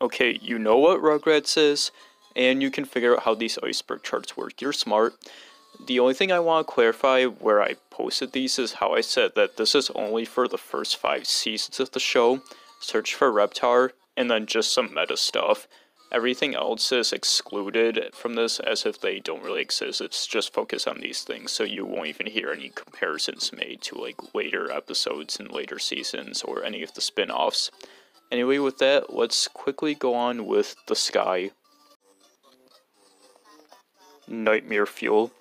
Okay, you know what Rugrats is, and you can figure out how these iceberg charts work. You're smart. The only thing I want to clarify where I posted these is how I said that this is only for the first 5 seasons of the show. Search for Reptar, and then just some meta stuff. Everything else is excluded from this as if they don't really exist. It's just focused on these things, so you won't even hear any comparisons made to like later episodes and later seasons or any of the spin-offs. Anyway, with that, let's quickly go on with the sky. Nightmare fuel.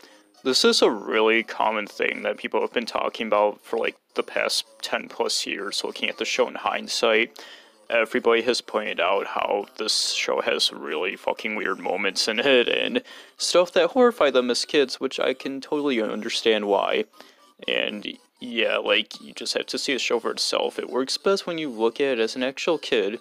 This is a really common thing that people have been talking about for like the past 10+ years, looking at the show in hindsight. Everybody has pointed out how this show has really fucking weird moments in it and stuff that horrify them as kids, which I can totally understand why. And yeah, like, you just have to see the show for itself. It works best when you look at it as an actual kid.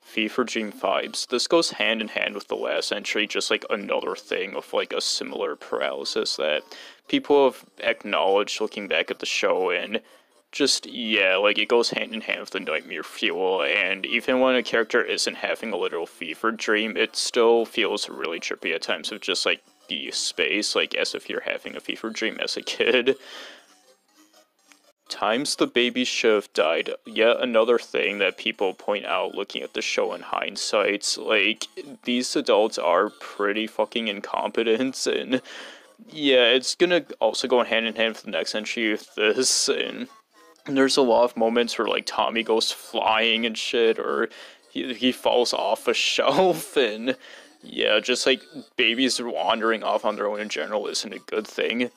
Fever Dream vibes. This goes hand in hand with the last entry, just like another thing of like a similar paralysis that people have acknowledged looking back at the show, and just, yeah, like, it goes hand in hand with the nightmare fuel, and even when a character isn't having a literal fever dream, it still feels really trippy at times of just, like, the space, like, as if you're having a fever dream as a kid. Times the baby shift died. Yet another thing that people point out looking at the show in hindsight, like, these adults are pretty fucking incompetent, and, yeah, it's gonna also go hand in hand with the next entry with this, and there's a lot of moments where, like, Tommy goes flying and shit, or he falls off a shelf, and yeah, just, like, babies wandering off on their own in general isn't a good thing.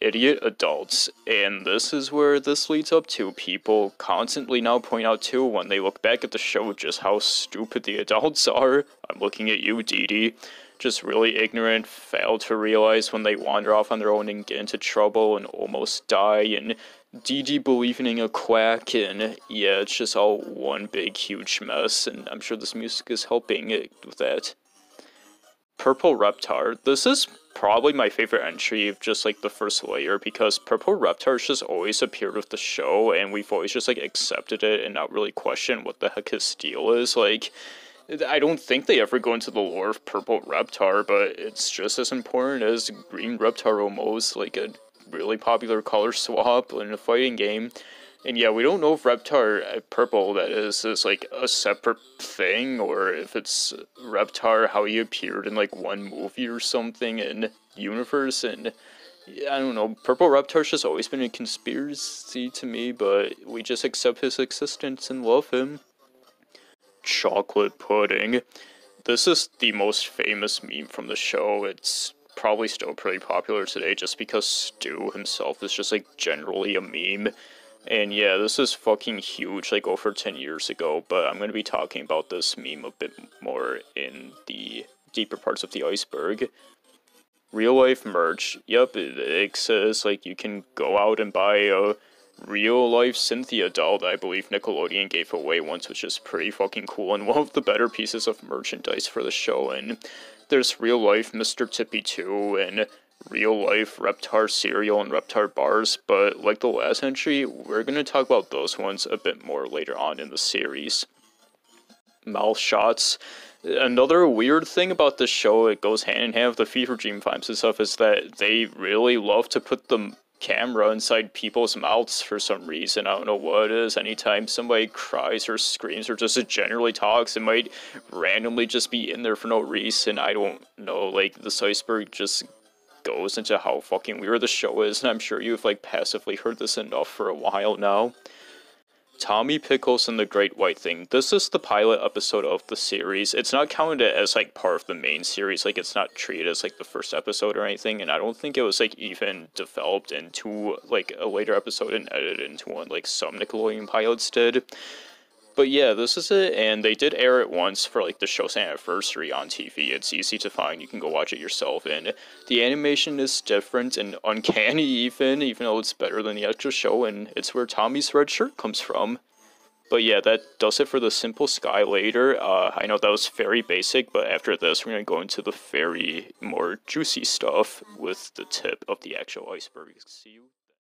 Idiot adults, and this is where this leads up to. People constantly now point out, too, when they look back at the show, just how stupid the adults are. I'm looking at you, Dee Dee. Just really ignorant, fail to realize when they wander off on their own and get into trouble and almost die, and Dee Dee believing in a quack, and yeah, it's just all one big huge mess, and I'm sure this music is helping it with that. Purple Reptar. This is probably my favorite entry of just like the first layer, because Purple Reptar just always appeared with the show, and we've always just like accepted it and not really questioned what the heck his deal is. Like, I don't think they ever go into the lore of Purple Reptar, but it's just as important as Green Reptar almost, like a really popular color swap in a fighting game. And yeah, we don't know if Reptar Purple, that is like a separate thing, or if it's Reptar how he appeared in like one movie or something in universe, and I don't know, Purple Reptar's just always been a conspiracy to me, but we just accept his existence and love him. Chocolate pudding. This is the most famous meme from the show. It's probably still pretty popular today just because Stu himself is just like generally a meme. And yeah, this is fucking huge, like over 10 years ago, but I'm going to be talking about this meme a bit more in the deeper parts of the iceberg. Real life merch. Yep, it exists. Like, you can go out and buy a real life Cynthia doll that I believe Nickelodeon gave away once, which is pretty fucking cool and one of the better pieces of merchandise for the show. And there's real life Mr. Tippy too, and real life Reptar cereal and Reptar bars, but like the last entry, we're going to talk about those ones a bit more later on in the series. Mouth shots. Another weird thing about this show, it goes hand in hand with the fever dream vibes and stuff, is that they really love to put the camera inside people's mouths for some reason. I don't know what it is. Anytime somebody cries or screams or just generally talks, it might randomly just be in there for no reason. I don't know, like, this iceberg just goes into how fucking weird the show is, and I'm sure you've like passively heard this enough for a while now. Tommy Pickles and the Great White Thing. This is the pilot episode of the series. It's not counted as like part of the main series, like it's not treated as like the first episode or anything, and I don't think it was like even developed into like a later episode and edited into one like some Nickelodeon pilots did. But yeah, this is it, and they did air it once for like the show's anniversary on TV. It's easy to find, you can go watch it yourself, and the animation is different and uncanny even though it's better than the actual show, and it's where Tommy's red shirt comes from. But yeah, that does it for the simple sky later. I know that was very basic, but after this we're going to go into the very more juicy stuff with the tip of the actual iceberg. See you.